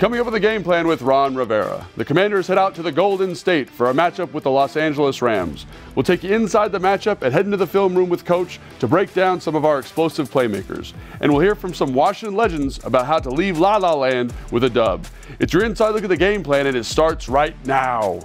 Coming up with a game plan with Ron Rivera, the Commanders head out to the Golden State for a matchup with the Los Angeles Rams. We'll take you inside the matchup and head into the film room with Coach to break down some of our explosive playmakers. And we'll hear from some Washington legends about how to leave La La Land with a dub. It's your inside look at the game plan, and it starts right now.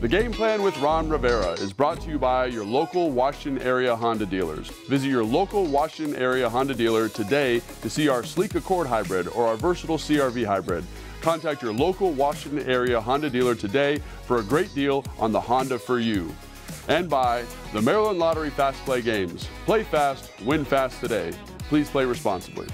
The Game Plan with Ron Rivera is brought to you by your local Washington area Honda dealers. Visit your local Washington area Honda dealer today to see our sleek Accord Hybrid or our versatile CR-V Hybrid. Contact your local Washington area Honda dealer today for a great deal on the Honda for you. And by the Maryland Lottery Fast Play Games. Play fast, win fast today. Please play responsibly.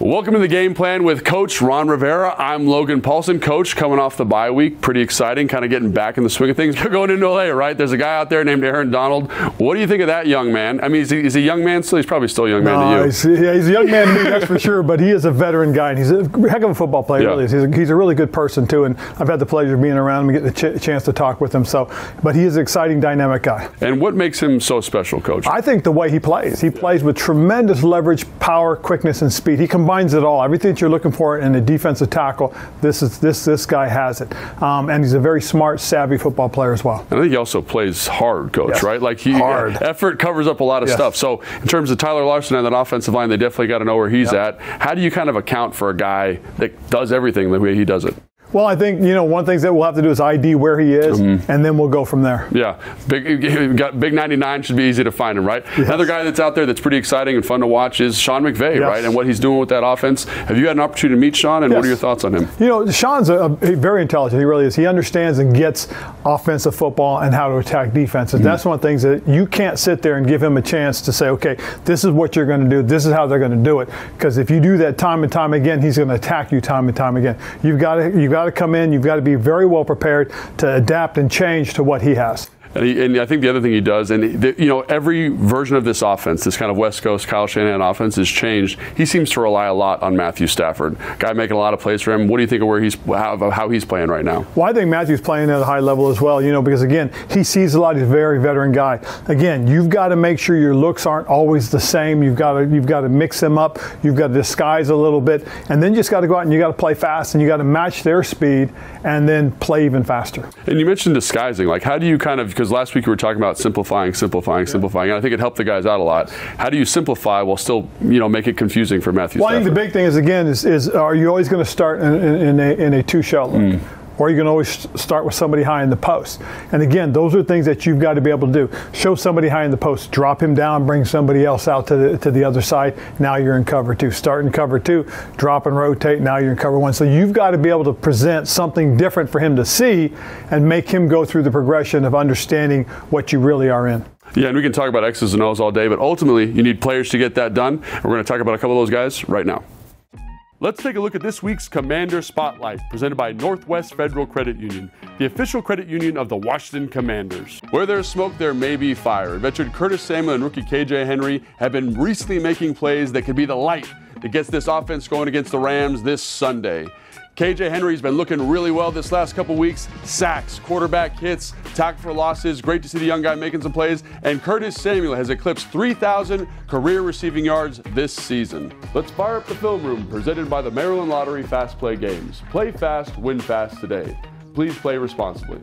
Welcome to the Game Plan with Coach Ron Rivera. I'm Logan Paulson. Coach, coming off the bye week, pretty exciting, kind of getting back in the swing of things. Going into L.A., right? There's a guy out there named Aaron Donald. What do you think of that young man? I mean, is he a young man still? He's probably still a young man to you. He's a young man to me, that's for sure, but he is a veteran guy, and he's a heck of a football player. Yeah. Really is. He's a really good person, too, and I've had the pleasure of being around him and getting the chance to talk with him. So, but he is an exciting, dynamic guy. And what makes him so special, Coach? I think the way he plays. He plays with tremendous leverage, power, quickness, and speed. He combines it all. Everything that you're looking for in a defensive tackle, this guy has it. And he's a very smart, savvy football player as well. And I think he also plays hard, Coach, yes. Right? Like effort covers up a lot of yes. stuff. So in terms of Tyler Larson and that offensive line, they definitely got to know where he's yep. at. How do you kind of account for a guy that does everything the way he does it? Well, I think, one of the things that we'll have to do is ID where he is, and then we'll go from there. Yeah. Big 99 should be easy to find him, right? Yes. Another guy that's out there that's pretty exciting and fun to watch is Sean McVay, yes. right, and what he's doing with that offense. Have you had an opportunity to meet Sean, and yes. what are your thoughts on him? Sean's very intelligent. He really is. He understands and gets offensive football and how to attack defenses. That's one of the things that you can't sit there and give him a chance to say, okay, this is what you're going to do. This is how they're going to do it. Because if you do that time and time again, he's going to attack you time and time again. You've got to come in. You've got to be very well prepared to adapt and change to what he has. And I think the other thing he does, every version of this offense, this kind of West Coast Kyle Shanahan offense, has changed. He seems to rely a lot on Matthew Stafford, guy making a lot of plays for him. What do you think of how he's playing right now? Well, I think Matthew's playing at a high level as well, because, again, he sees a lot. He's a very veteran guy. Again, you've got to make sure your looks aren't always the same. You've got to mix them up. You've got to disguise a little bit. And then you just got to go out and you got to play fast, and you got to match their speed and then play even faster. And you mentioned disguising. Like, how do you kind of – because last week we were talking about simplifying, and I think it helped the guys out a lot. How do you simplify while still, make it confusing for Matthew Stafford? I think the big thing is are you always going to start in a two-shell look? Or you can always start with somebody high in the post. And again, those are things that you've got to be able to do. Show somebody high in the post, drop him down, bring somebody else out to the other side. Now you're in cover two. Start in cover two, drop and rotate. Now you're in cover one. So you've got to be able to present something different for him to see and make him go through the progression of understanding what you really are in. Yeah, and we can talk about X's and O's all day, but ultimately you need players to get that done. And we're going to talk about a couple of those guys right now. Let's take a look at this week's Commander Spotlight, presented by Northwest Federal Credit Union, the official credit union of the Washington Commanders. Where there's smoke, there may be fire. Veteran Curtis Samuel and rookie KJ Henry have been recently making plays that could be the light that gets this offense going against the Rams this Sunday. KJ Henry's been looking really well this last couple weeks. Sacks, quarterback hits, tackle for losses. Great to see the young guy making some plays. And Curtis Samuel has eclipsed 3,000 career receiving yards this season. Let's fire up the film room, presented by the Maryland Lottery Fast Play Games. Play fast, win fast today. Please play responsibly.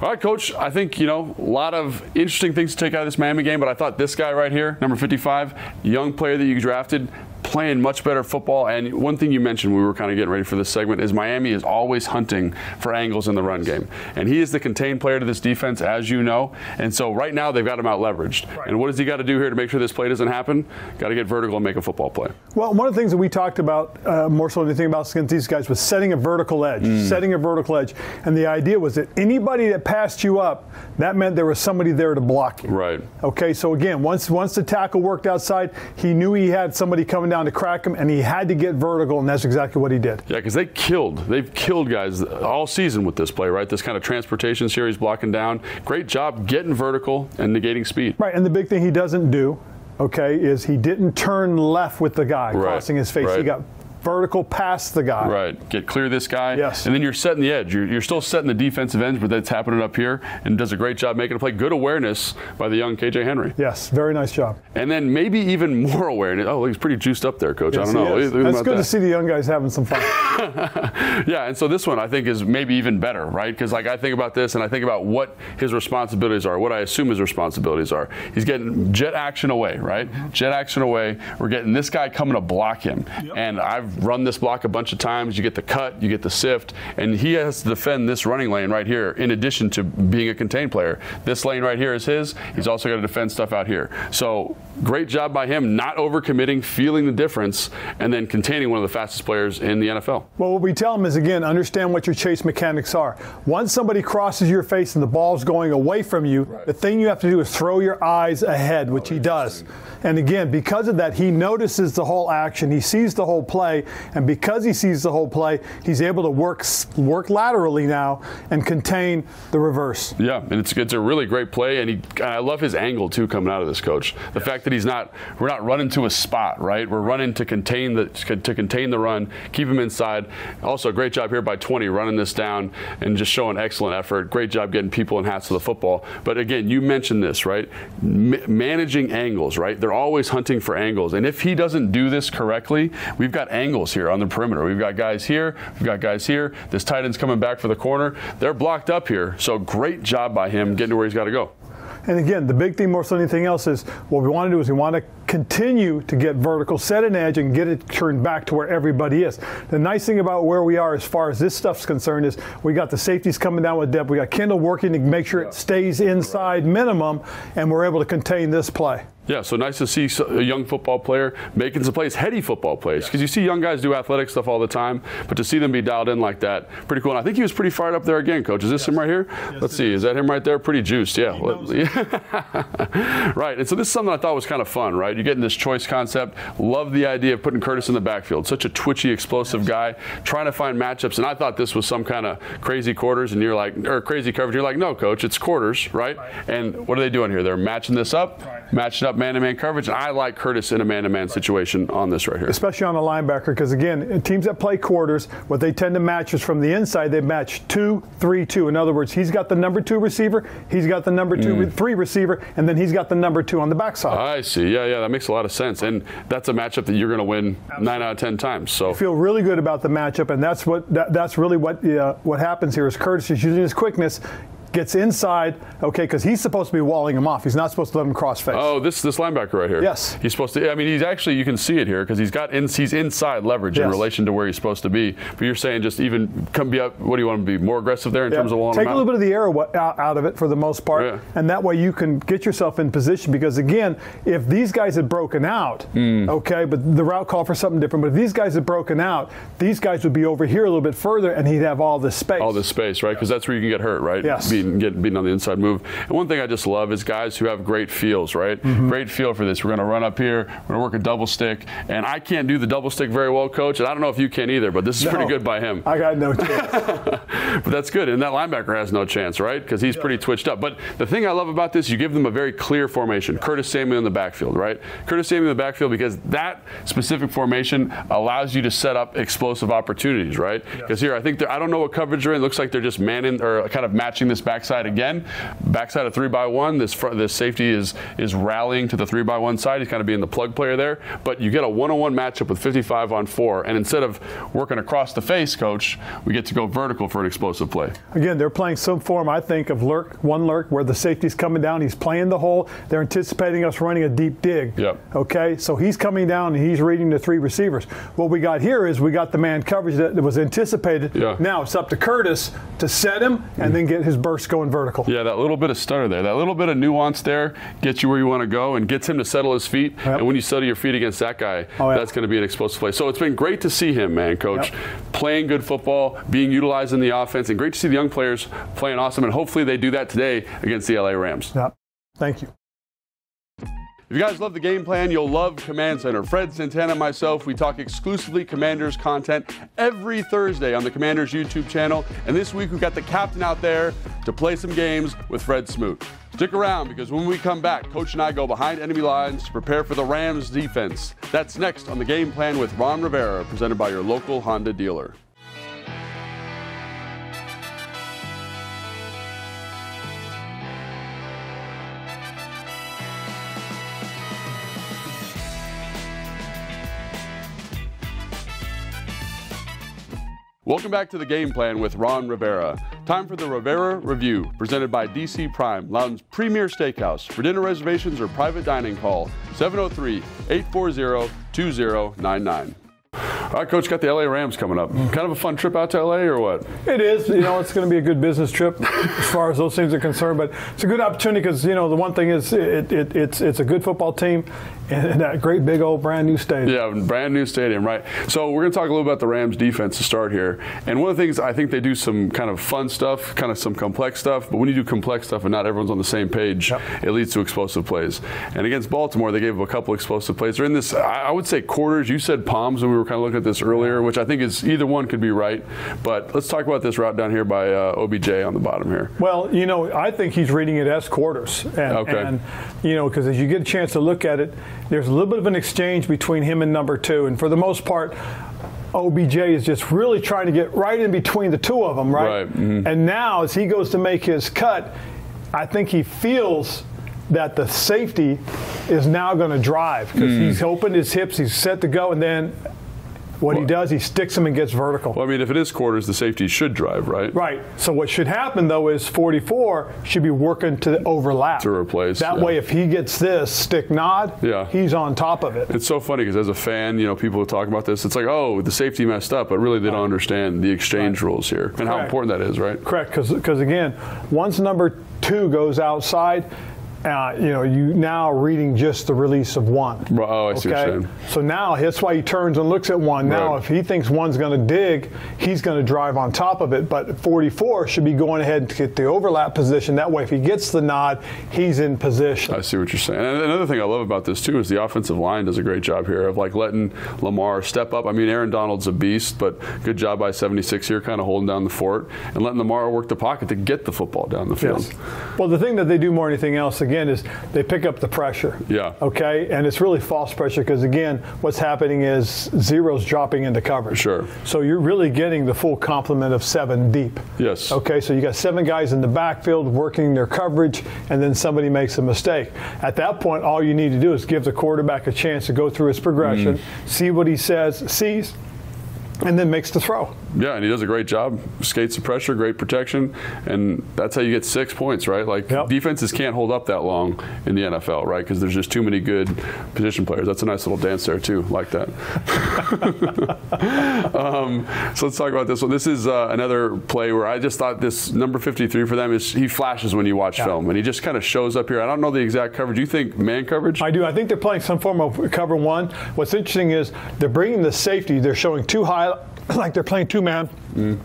All right, Coach, I think, a lot of interesting things to take out of this Miami game, but I thought this guy right here, number 55, young player that you drafted, playing much better football. And one thing you mentioned, we were kind of getting ready for this segment, is Miami is always hunting for angles in the run game. And he is the contained player to this defense, as you know. And so right now they've got him out leveraged. Right. And what does he got to do here to make sure this play doesn't happen? Got to get vertical and make a football play. Well, one of the things that we talked about more so than anything about these guys was setting a vertical edge, And the idea was that anybody that passed you up, that meant there was somebody there to block you. Right. Okay, so again, once the tackle worked outside, he knew he had somebody coming down to crack him, and he had to get vertical, and that's exactly what he did. Yeah, because they've killed guys all season with this play, right? This kind of transportation series, blocking down. Great job getting vertical and negating speed. Right, and the big thing he doesn't do, okay, is he didn't turn left with the guy crossing his face. Right. He got vertical past the guy. Right. Get clear this guy. Yes. And then you're setting the edge. You're still setting the defensive ends, but that's happening up here, and does a great job making a play. Good awareness by the young KJ Henry. Yes. Very nice job. And then maybe even more awareness. Oh, he's pretty juiced up there, Coach. Yes, I don't know. It's good to see the young guys having some fun. Yeah, and so this one I think is maybe even better, right? Because like I think about this and I think about what his responsibilities are, what I assume his responsibilities are. He's getting jet action away, right? Mm-hmm. Jet action away. We're getting this guy coming to block him. Yep. And I've run this block a bunch of times. You get the cut, you get the sift, and he has to defend this running lane right here in addition to being a contained player. This lane right here is his. He's also got to defend stuff out here. So great job by him not overcommitting, feeling the difference, and then containing one of the fastest players in the NFL. Well, what we tell him is, again, understand what your chase mechanics are. Once somebody crosses your face and the ball's going away from you, right, the thing you have to do is throw your eyes ahead, which he does. And again, because of that, he notices the whole action. He sees the whole play. And because he sees the whole play, he's able to work laterally now and contain the reverse. Yeah, and it's a really great play. And I love his angle, too, coming out of this, Coach. The fact that we're not running to a spot, right? We're running to contain the run, keep him inside. Also, great job here by 20 running this down and just showing excellent effort. Great job getting people in hats to the football. But again, you mentioned this, right? Managing angles, right? They're always hunting for angles. And if he doesn't do this correctly, we've got angles here on the perimeter. We've got guys here. We've got guys here. This tight end's coming back for the corner. They're blocked up here. So great job by him getting to where he's got to go. And again, the big thing more so than anything else is what we want to do is we want to continue to get vertical, set an edge, and get it turned back to where everybody is. The nice thing about where we are as far as this stuff's concerned is we got the safeties coming down with depth. We got Kendall working to make sure it stays inside minimum, and we're able to contain this play. Yeah, so nice to see a young football player making some plays, heady football plays, because you see young guys do athletic stuff all the time, but to see them be dialed in like that, pretty cool. And I think he was pretty fired up there again, Coach. Is this him right here? Yes, let's see. Is that him right there? Pretty juiced, yeah. Right, and so this is something I thought was kind of fun, right? You're getting this choice concept. Love the idea of putting Curtis in the backfield. Such a twitchy, explosive guy, trying to find matchups. And I thought this was some kind of crazy quarters, and you're like, or crazy coverage. You're like, no, Coach, it's quarters, right? And what are they doing here? They're matching this up, matching up man-to-man coverage, and I like Curtis in a man-to-man situation on this right here. Especially on a linebacker, because again, teams that play quarters, what they tend to match is from the inside, they match 2-3-2. In other words, he's got the number 2 receiver, he's got the number 3 receiver, and then he's got the number 2 on the backside. I see. Yeah, that makes a lot of sense, and that's a matchup that you're going to win 9 out of 10 times. So I feel really good about the matchup, and that's really what happens here is Curtis is using his quickness, gets inside, okay, because he's supposed to be walling him off. He's not supposed to let him cross face. Oh, this linebacker right here. Yes. He's supposed to, I mean, he's actually, you can see it here, because he's inside leverage in relation to where he's supposed to be. But you're saying just even come be up, what do you want to be, more aggressive there in terms of walling him off? Take a little bit of the air out of it for the most part, and that way you can get yourself in position, because again, if these guys had broken out, okay, but the route called for something different, but if these guys had broken out, these guys would be over here a little bit further, and he'd have all this space. All this space, right, because that's where you can get hurt, right? Yes. Get beaten on the inside move. And one thing I just love is guys who have great feels, right? Great feel for this. We're going to run up here. We're going to work a double stick. And I can't do the double stick very well, Coach, and I don't know if you can either, but this is pretty good by him. I got no chance. But that's good. And that linebacker has no chance, right? Because he's pretty twitched up. But the thing I love about this, you give them a very clear formation. Curtis Samuel in the backfield, right? Curtis Samuel in the backfield, because that specific formation allows you to set up explosive opportunities, right? Because here, I think I don't know what coverage they're in. It looks like they're just manning or kind of matching this backside again, backside of 3-by-1. This safety is rallying to the 3-by-1 side. He's kind of being the plug player there. But you get a 1-on-1 matchup with 55 on 4, and instead of working across the face, Coach, we get to go vertical for an explosive play. Again, they're playing some form, I think, of lurk, where the safety's coming down. He's playing the hole. They're anticipating us running a deep dig. Yep. Okay, so he's coming down and he's reading the 3 receivers. What we got here is we got the man coverage that was anticipated. Yeah. Now it's up to Curtis to set him and then get his burst going vertical. Yeah, that little bit of stutter there, that little bit of nuance there gets you where you want to go and gets him to settle his feet. Yep. And when you settle your feet against that guy, that's going to be an explosive play. So it's been great to see him, man, Coach, playing good football, being utilized in the offense, and great to see the young players playing awesome. And hopefully they do that today against the L.A. Rams. Yep. Thank you. If you guys love the game plan, you'll love Command Center. Fred, Santana, and myself, we talk exclusively Commanders content every Thursday on the Commanders YouTube channel. And this week, we've got the captain out there to play some games with Fred Smoot. Stick around, because when we come back, Coach and I go behind enemy lines to prepare for the Rams defense. That's next on the Game Plan with Ron Rivera, presented by your local Honda dealer. Welcome back to the Game Plan with Ron Rivera. Time for the Rivera Review, presented by DC Prime, Loudon's premier steakhouse. For dinner reservations or private dining, call 703-840-2099. All right, Coach, got the L.A. Rams coming up. Kind of a fun trip out to L.A. or what? It is. You know, it's going to be a good business trip as far as those things are concerned. But it's a good opportunity because, you know, the one thing is it's a good football team and that great big old brand new stadium. Yeah, brand new stadium, right. So we're going to talk a little about the Rams defense to start here. And one of the things, I think they do some kind of fun stuff, kind of some complex stuff. But when you do complex stuff and not everyone's on the same page, it leads to explosive plays. And against Baltimore, they gave a couple explosive plays. They're in this, I would say, quarters. You said palms when we were kind of looking at this earlier, which I think is either one could be right. But let's talk about this route down here by OBJ on the bottom here. Well, you know, I think he's reading it as quarters. And you know, because as you get a chance to look at it, there's a little bit of an exchange between him and number two. And for the most part, OBJ is just really trying to get right in between the two of them, right? And now as he goes to make his cut, I think he feels that the safety is now going to drive because he's opened his hips, he's set to go, and then what he does, he sticks him and gets vertical. Well, I mean, if it is quarters, the safety should drive, right? Right. So what should happen, though, is 44 should be working to overlap. To replace. That way, if he gets this stick nod, he's on top of it. It's so funny because as a fan, you know, people talk about this. It's like, oh, the safety messed up, but really they don't understand the exchange rules here and how important that is, right? Correct. Because, again, once number two goes outside, you know, you now reading just the release of one. Oh, I see what you're saying. So now that's why he turns and looks at one. Now, if he thinks one's going to dig, he's going to drive on top of it. But 44 should be going ahead to get the overlap position. That way, if he gets the nod, he's in position. I see what you're saying. And another thing I love about this, too, is the offensive line does a great job here of, like, letting Lamar step up. I mean, Aaron Donald's a beast, but good job by 76 here, kind of holding down the fort and letting Lamar work the pocket to get the football down the field. Yes. Well, the thing that they do more than anything else, again, is they pick up the pressure. Yeah. Okay? And it's really false pressure because, again, what's happening is zeros dropping into coverage. Sure. So you're really getting the full complement of seven deep. Yes. Okay? So you got seven guys in the backfield working their coverage, and then somebody makes a mistake. At that point, all you need to do is give the quarterback a chance to go through his progression, see what he sees, and then makes the throw. Yeah, and he does a great job. Skates the pressure, great protection, and that's how you get 6 points, right? Like, defenses can't hold up that long in the NFL, right? Because there's just too many good position players. That's a nice little dance there, too, like that. So let's talk about this one. This is another play where I just thought this number 53 for them is he flashes when you watch film, and he just kind of shows up here. I don't know the exact coverage. You think man coverage? I do. I think they're playing some form of cover one. What's interesting is they're bringing the safety. They're showing too high, like they're playing two-man. And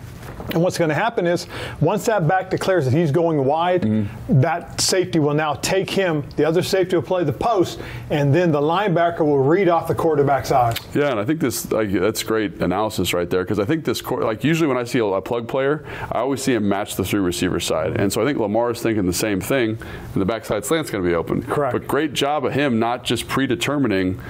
what's going to happen is once that back declares that he's going wide, that safety will now take him. The other safety will play the post, and then the linebacker will read off the quarterback's eyes. Yeah, and I think this that's great analysis right there because I think this usually when I see a plug player, I always see him match the three receiver side, and so I think Lamar is thinking the same thing, and the backside slant's going to be open. Correct. But great job of him not just predetermining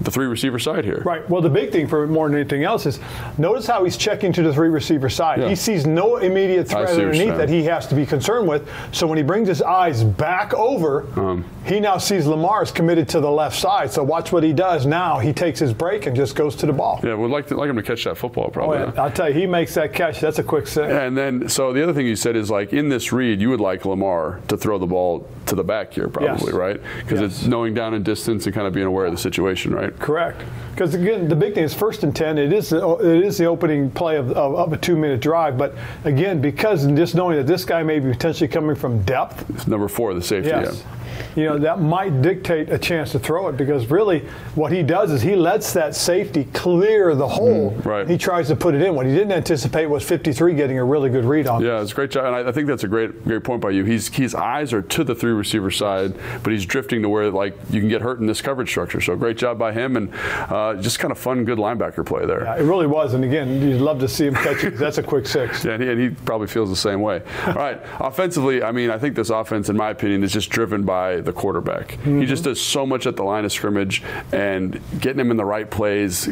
the three receiver side here. Right. Well, the big thing for more than anything else is notice how he's checking to the three receiver side. Yeah. He sees no immediate threat underneath that he has to be concerned with. So when he brings his eyes back over, he now sees Lamar is committed to the left side. So watch what he does now. He takes his break and just goes to the ball. Yeah, we'd like him to catch that football probably. Oh, yeah. I'll tell you, he makes that catch. That's a quick set. And then, so the other thing you said is like in this read, you would like Lamar to throw the ball to the back here probably, right? Because it's knowing down in distance and kind of being aware of the situation, right? Correct. Because, again, the big thing is first and 10. It is the opening play of a two-minute drive. But, again, because just knowing that this guy may be potentially coming from depth. It's number 4, the safety. Yes. you know, that might dictate a chance to throw it, because really what he does is he lets that safety clear the hole. Right. He tries to put it in. What he didn't anticipate was 53 getting a really good read on it. Yeah, it's a great job. And I think that's a great point by you. His eyes are to the three receiver side, but he's drifting to where, like, you can get hurt in this coverage structure. So great job by him, and just kind of fun, good linebacker play there. Yeah, it really was. And again, you'd love to see him catch it. That's a quick six. Yeah, and he probably feels the same way. All right. Offensively, I mean, I think this offense, in my opinion, is just driven by the quarterback. Mm-hmm. He just does so much at the line of scrimmage, and getting him in the right plays,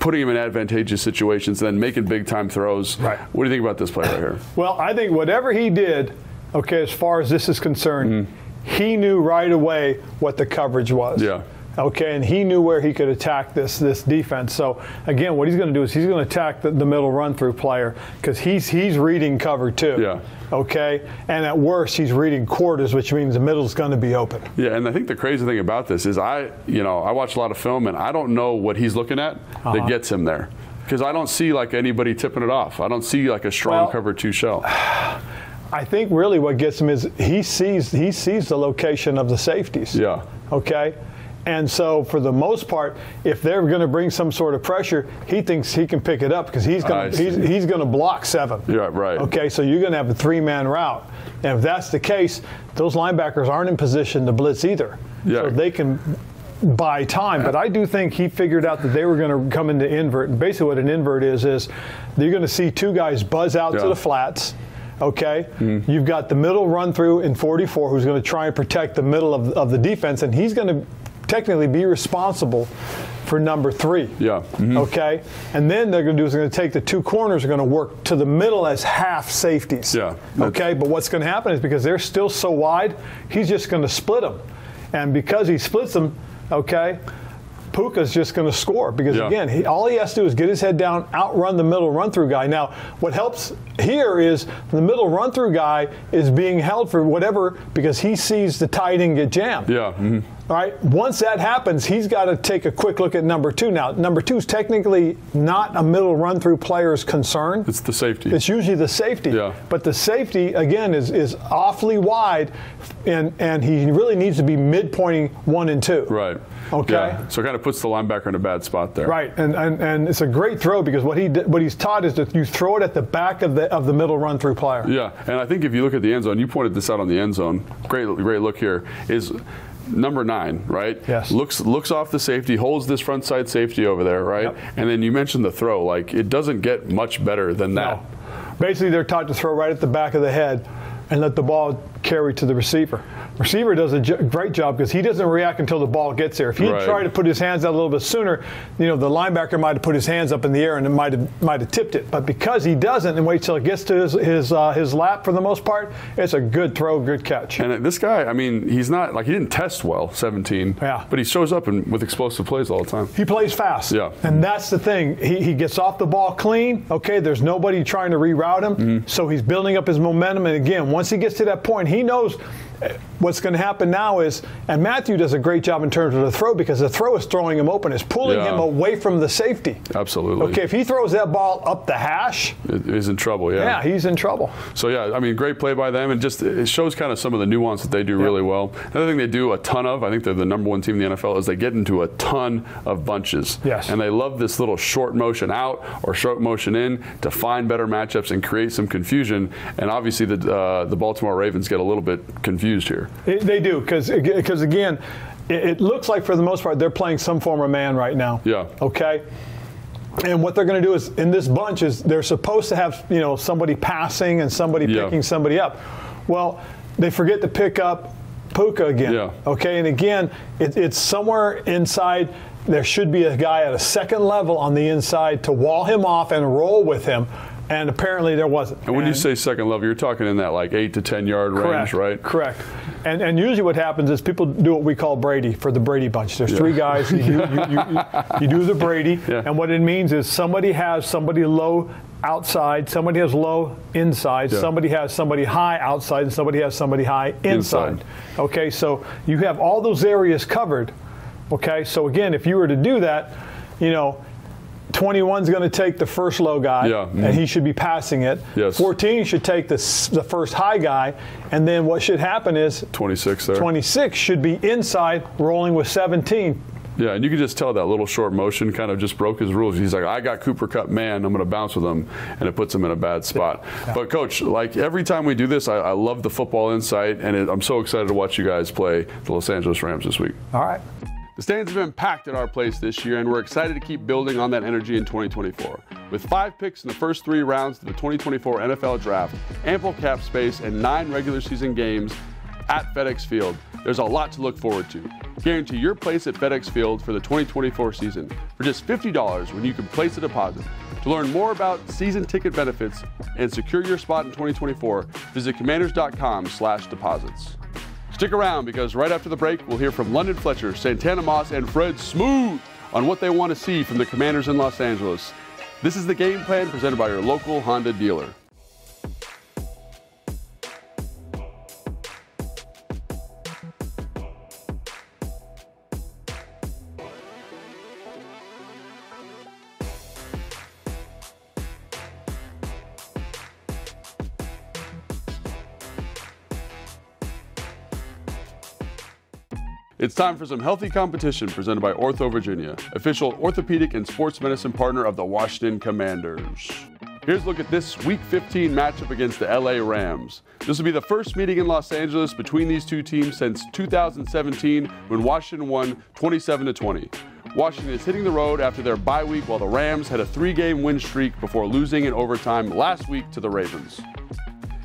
putting him in advantageous situations, and then making big-time throws. Right. What do you think about this play right here? Well, I think whatever he did, okay, as far as this is concerned, he knew right away what the coverage was. Yeah. Okay, and he knew where he could attack this defense. So, again, what he's going to do is he's going to attack the middle run-through player, because he's reading cover two. Yeah. Okay, and at worst, he's reading quarters, which means the middle's going to be open. Yeah, and I think the crazy thing about this is I watch a lot of film, and I don't know what he's looking at that gets him there, because I don't see, like, anybody tipping it off. I don't see, like, a strong cover two shell. I think really what gets him is he sees the location of the safeties. Yeah. Okay. And so, for the most part, if they're going to bring some sort of pressure, he thinks he can pick it up, because he's going to block seven. Yeah, right. Okay, so you're going to have a three-man route. And if that's the case, those linebackers aren't in position to blitz either. Yeah. So they can buy time. But I do think he figured out that they were going to come into invert. And basically what an invert is you're going to see two guys buzz out to the flats. Okay, you've got the middle run-through in 44 who's going to try and protect the middle of the defense, and he's going to technically be responsible for number three. Yeah. Mm-hmm. Okay. And then they're going to take the two corners, are going to work to the middle as half safeties. Yeah. Okay. But what's going to happen is, because they're still so wide, he's just going to split them, and because he splits them, okay, Puka's just going to score, because again, all he has to do is get his head down, outrun the middle run-through guy. Now, what helps here is the middle run-through guy is being held for whatever, because he sees the tight end get jammed. Yeah. Mm-hmm. All right. Once that happens, he's got to take a quick look at number two. Now, number two is technically not a middle run-through player's concern. It's the safety. It's usually the safety. Yeah. But the safety, again, is awfully wide, and he really needs to be mid-pointing one and two. Right. Okay. Yeah. So it kind of puts the linebacker in a bad spot there. Right. And it's a great throw, because what he's taught is that you throw it at the back of the middle run-through player. Yeah. And I think if you look at the end zone, you pointed this out on the end zone. Great look here. Is number 9, right? Yes. Looks off the safety, holds this front side safety over there, right? Yep. And then you mentioned the throw. Like, it doesn't get much better than that. No. Basically, they're taught to throw right at the back of the head and let the ball carry to the receiver. Receiver does a great job, because he doesn't react until the ball gets there. If he tried to put his hands out a little bit sooner, the linebacker might have put his hands up in the air and it might have tipped it. But because he doesn't and waits till it gets to his lap for the most part, it's a good throw, good catch. And this guy, I mean, he's not like he didn't test well, 17. Yeah. But he shows up with explosive plays all the time. He plays fast. Yeah. And that's the thing. He gets off the ball clean. Okay, there's nobody trying to reroute him, so he's building up his momentum. And again, once he gets to that point, he knows what's going to happen now is, and Matthew does a great job in terms of the throw, because the throw is throwing him open. It's pulling him away from the safety. Absolutely. Okay, if he throws that ball up the hash, he's in trouble, yeah. Yeah, he's in trouble. So, yeah, I mean, great play by them, and just it shows kind of some of the nuance that they do really well. Another thing they do a ton of, I think they're the number one team in the NFL, is they get into a ton of bunches. Yes. And they love this little short motion out or short motion in to find better matchups and create some confusion. And obviously the Baltimore Ravens get a little bit confused here. They do, because again, it looks like for the most part they're playing some form of man right now. Yeah. Okay. And what they're going to do is in this bunch is they're supposed to have somebody passing and somebody picking somebody up. Well, they forget to pick up Puka again. Yeah. Okay. And again, it's somewhere inside. There should be a guy at a second level on the inside to wall him off and roll with him. And apparently there wasn't. And when you say second level, you're talking in that like 8 to 10 yard range, right? Correct. And usually what happens is people do what we call Brady for the Brady bunch. There's three guys. You do the Brady, and what it means is somebody has somebody low outside, somebody has low inside, somebody has somebody high outside, and somebody has somebody high inside. Okay, so you have all those areas covered. Okay, so again, if you were to do that, 21's going to take the first low guy, and he should be passing it. Yes. 14 should take the first high guy, and then what should happen is 26 there. 26 should be inside, rolling with 17. Yeah, and you can just tell that little short motion kind of just broke his rules. He's like, I got Cooper Kupp, man, I'm going to bounce with him, and it puts him in a bad spot. Yeah. But, Coach, like every time we do this, I love the football insight, and I'm so excited to watch you guys play the Los Angeles Rams this week. All right. The stands have been packed at our place this year, and we're excited to keep building on that energy in 2024. With 5 picks in the first 3 rounds of the 2024 NFL Draft, ample cap space, and 9 regular season games at FedEx Field, there's a lot to look forward to. Guarantee your place at FedEx Field for the 2024 season for just $50 when you can place a deposit. To learn more about season ticket benefits and secure your spot in 2024, visit commanders.com/deposits. Stick around, because right after the break, we'll hear from London Fletcher, Santana Moss, and Fred Smoot on what they want to see from the Commanders in Los Angeles. This is The Game Plan, presented by your local Honda dealer. It's time for some healthy competition, presented by OrthoVirginia, official orthopedic and sports medicine partner of the Washington Commanders. Here's a look at this Week 15 matchup against the L.A. Rams. This will be the first meeting in Los Angeles between these two teams since 2017, when Washington won 27-20. Washington is hitting the road after their bye week, while the Rams had a 3-game win streak before losing in overtime last week to the Ravens.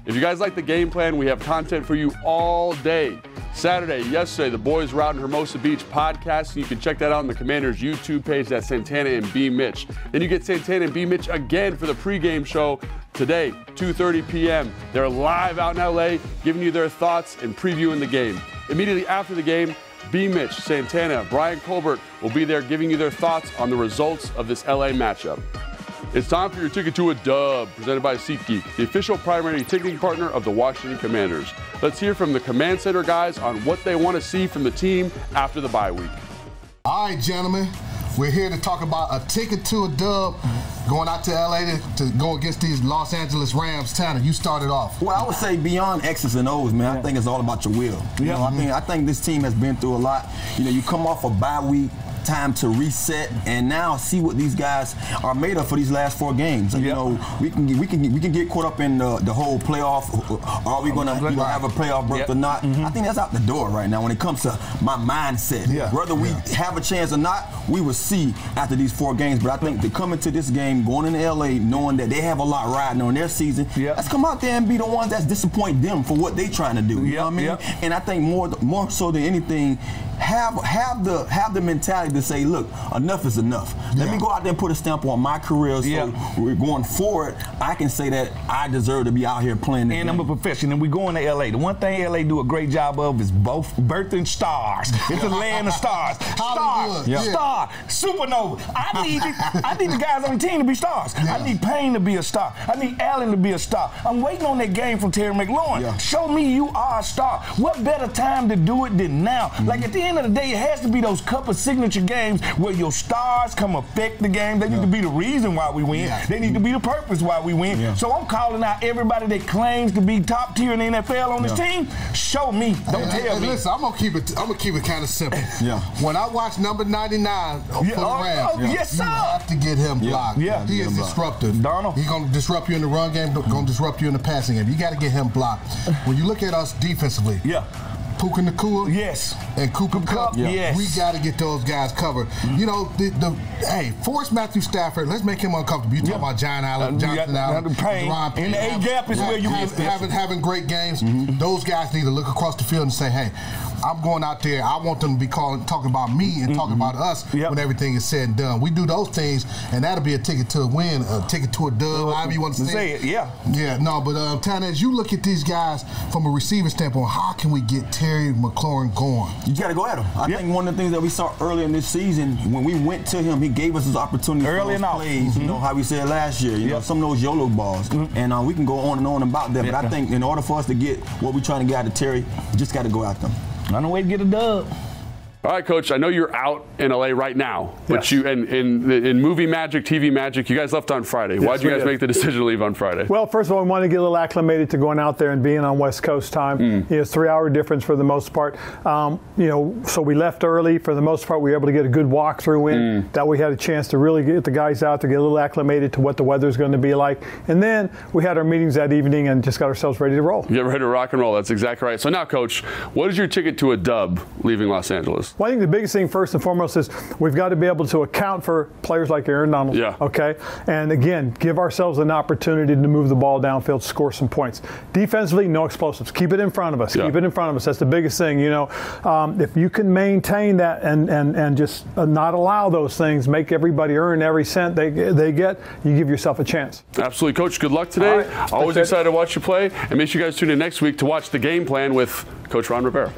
If you guys like The Game Plan, we have content for you all day. Saturday, yesterday, the Boys Route in Hermosa Beach podcast. You can check that out on the Commanders' YouTube page. That's Santana and B. Mitch. Then you get Santana and B. Mitch again for the pregame show today, 2:30 p.m. They're live out in L.A., giving you their thoughts and previewing the game. Immediately after the game, B. Mitch, Santana, Brian Colbert will be there giving you their thoughts on the results of this L.A. matchup. It's time for your ticket to a dub, presented by SeatGeek, the official primary ticketing partner of the Washington Commanders. Let's hear from the Command Center guys on what they want to see from the team after the bye week. All right, gentlemen, we're here to talk about a ticket to a dub going out to L.A. to go against these Los Angeles Rams. Tanner, you started off. Well, I would say beyond X's and O's, man, I think it's all about your will. You know, I think this team has been through a lot. You know, you come off a bye week, time to reset, and now see what these guys are made of for these last 4 games. You know, we can get caught up in the whole playoff. Are we going to have a playoff berth or not? I think that's out the door right now when it comes to my mindset. Whether we have a chance or not, we will see after these 4 games. But I think to come into this game, going into L.A., knowing that they have a lot riding on their season, let's come out there and be the ones that disappoint them for what they're trying to do. You know what I mean? And I think more so than anything, have the mentality to say, look, enough is enough. Let me go out there and put a stamp on my career, so we're going forward, I can say that I deserve to be out here playing. And I'm a professional, and we're going to L.A. The one thing L.A. do a great job of is both birthing stars. It's a land of stars. Stars, star, supernova. I need the guys on the team to be stars. I need Payne to be a star. I need Allen to be a star. I'm waiting on that game from Terry McLaurin. Show me you are a star. What better time to do it than now? Like, at the end of the day, it has to be those couple signature games where your stars come affect the game. They need to be the reason why we win. They need to be the purpose why we win. So I'm calling out everybody that claims to be top tier in the NFL on this team. Show me. Don't tell me. Listen, I'm gonna keep it kind of simple. When I watch number 99 for the Rams, you have to get him blocked. He is disruptive. Donald, he's gonna disrupt you in the run game. Gonna disrupt you in the passing game. You got to get him blocked. When you look at us defensively, Puka Nacua, and Cooper Kupp, we got to get those guys covered. You know, hey, force Matthew Stafford. Let's make him uncomfortable. You talk about Jon Allen, Jon Allen, Deron Payne, and the A gap is where you having great games. Those guys need to look across the field and say, hey, I'm going out there. I want them to be talking about me and talking about us when everything is said and done. We do those things, and that'll be a ticket to a win, a ticket to a dub. However you want to say it. Tanner, as you look at these guys from a receiver standpoint, how can we get Terry McLaurin going? You got to go at him. I think one of the things that we saw early in this season, when we went to him, he gave us his opportunity early for those plays. You know how we said last year. You know, some of those YOLO balls, and we can go on and on about that. But I think in order for us to get what we're trying to get out of Terry, you just got to go at them. I don't wait to get a dub. All right, Coach, I know you're out in L.A. right now, but you and in movie magic, TV magic, you guys left on Friday. Yes, why'd you guys make the decision to leave on Friday? Well, first of all, we wanted to get a little acclimated to going out there and being on West Coast time. You know, it's 3-hour difference for the most part. You know, so we left early. For the most part, we were able to get a good walkthrough in. That we had a chance to really get the guys out to get a little acclimated to what the weather's going to be like. And then we had our meetings that evening and just got ourselves ready to roll. Get ready to rock and roll. That's exactly right. So now, Coach, what is your ticket to a dub leaving Los Angeles? Well, I think the biggest thing first and foremost is we've got to be able to account for players like Aaron Donald. Yeah. Okay. And again, give ourselves an opportunity to move the ball downfield, score some points. Defensively, no explosives. Keep it in front of us. Yeah. Keep it in front of us. That's the biggest thing. You know, if you can maintain that and just not allow those things, make everybody earn every cent they get, you give yourself a chance. Absolutely, Coach. Good luck today. Right. Always excited to watch you play. And make sure you guys tune in next week to watch The Game Plan with Coach Ron Rivera.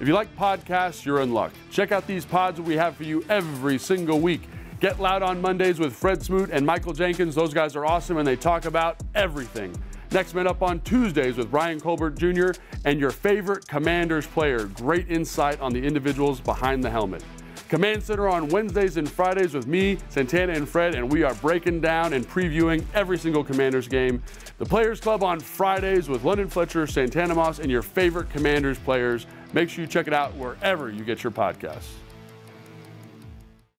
If you like podcasts, you're in luck. Check out these pods that we have for you every single week. Get Loud on Mondays with Fred Smoot and Michael Jenkins. Those guys are awesome, and they talk about everything. Next Man Up on Tuesdays with Brian Colbert Jr. and your favorite Commanders player. Great insight on the individuals behind the helmet. Command Center on Wednesdays and Fridays with me, Santana, and Fred, and we are breaking down and previewing every single Commanders game. The Players Club on Fridays with London Fletcher, Santana Moss, and your favorite Commanders players. Make sure you check it out wherever you get your podcasts.